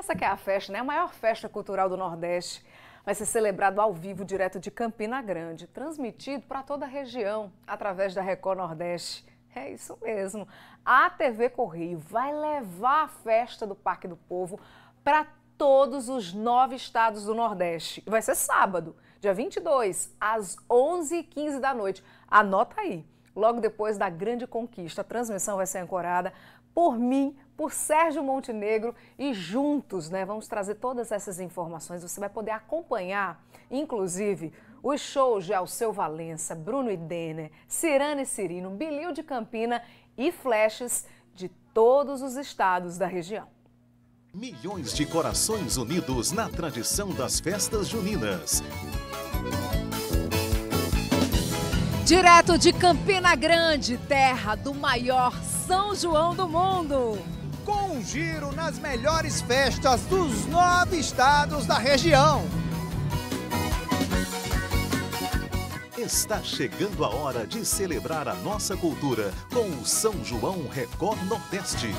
Essa que é a festa, né? A maior festa cultural do Nordeste. Vai ser celebrado ao vivo, direto de Campina Grande, transmitido para toda a região, através da Record Nordeste. É isso mesmo. A TV Correio vai levar a festa do Parque do Povo para todos os 9 estados do Nordeste. Vai ser sábado, dia 22, às 11h15 da noite. Anota aí. Logo depois da Grande Conquista, a transmissão vai ser ancorada por mim, por Sérgio Montenegro, e juntos, né, vamos trazer todas essas informações. Você vai poder acompanhar, inclusive, os shows de Alceu Valença, Bruno e Dêner, Cirana e Cirino, Bilil de Campina e flashes de todos os estados da região. Milhões de corações unidos na tradição das festas juninas. Direto de Campina Grande, terra do maior São João do mundo. Com um giro nas melhores festas dos 9 estados da região. Está chegando a hora de celebrar a nossa cultura com o São João Record Nordeste.